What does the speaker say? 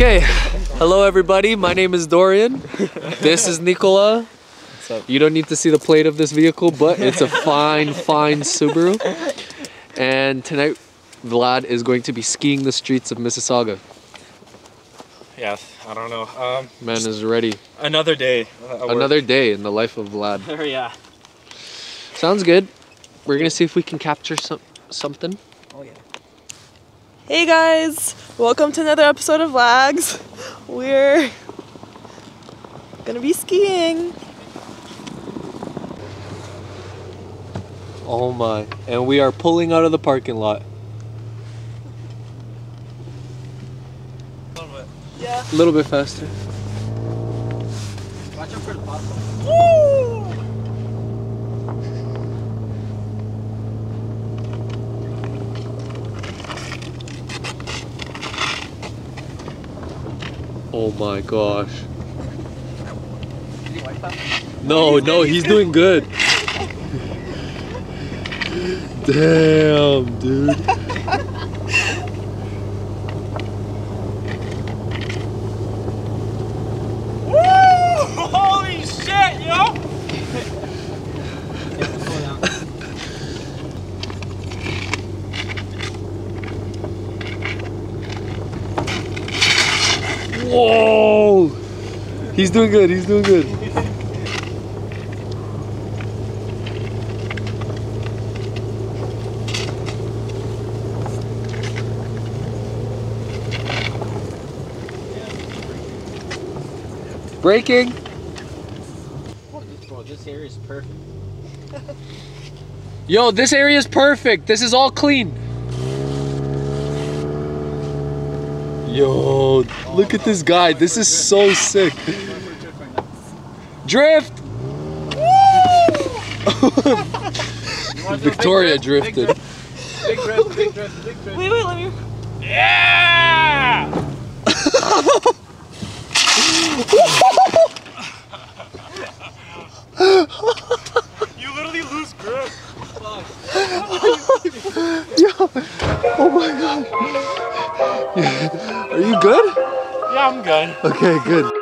Okay, hello everybody, my name is Dorian, this is Nicola. What's up? You don't need to see the plate of this vehicle, but it's a fine, fine Subaru. And tonight, Vlad is going to be skiing the streets of Mississauga. Yeah, I don't know. Man is ready. Another day. Another day in the life of Vlad. Yeah. Sounds good. We're going to see if we can capture something. Oh yeah. Hey guys, welcome to another episode of VLAGS. We're gonna be skiing. Oh my, and we are pulling out of the parking lot. A little bit. Yeah. A little bit faster. Watch out for the bottom. Woo! Oh my gosh. Did you wipe up? No, he's doing good. Damn, dude. Woo! Holy shit, yo! Whoa! He's doing good, he's doing good. Braking! Bro, this area is perfect. Yo, this area is perfect. This is all clean. Yo, look at this guy. This is so sick. Drift! Victoria drifted. Big drift. Wait, let me. Yeah! You literally lose grip. Yo, oh my god. Yeah. Are you good? Yeah, I'm good. Okay, good.